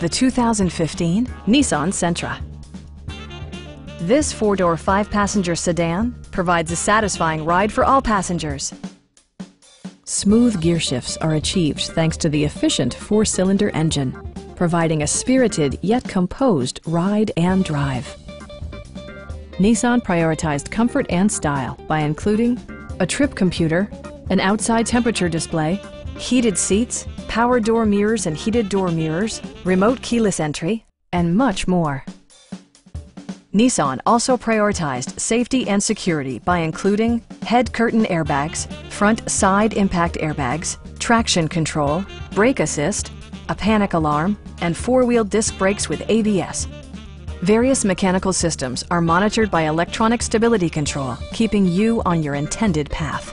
the 2015 Nissan Sentra. This four-door, five-passenger sedan provides a satisfying ride for all passengers. Smooth gear shifts are achieved thanks to the efficient four-cylinder engine, providing a spirited yet composed ride and drive. Nissan prioritized comfort and style by including a trip computer, an outside temperature display, heated seats, power door mirrors and heated door mirrors, remote keyless entry, and much more. Nissan also prioritized safety and security by including head curtain airbags, front side impact airbags, traction control, brake assist, a panic alarm, and four-wheel disc brakes with ABS. Various mechanical systems are monitored by electronic stability control, keeping you on your intended path.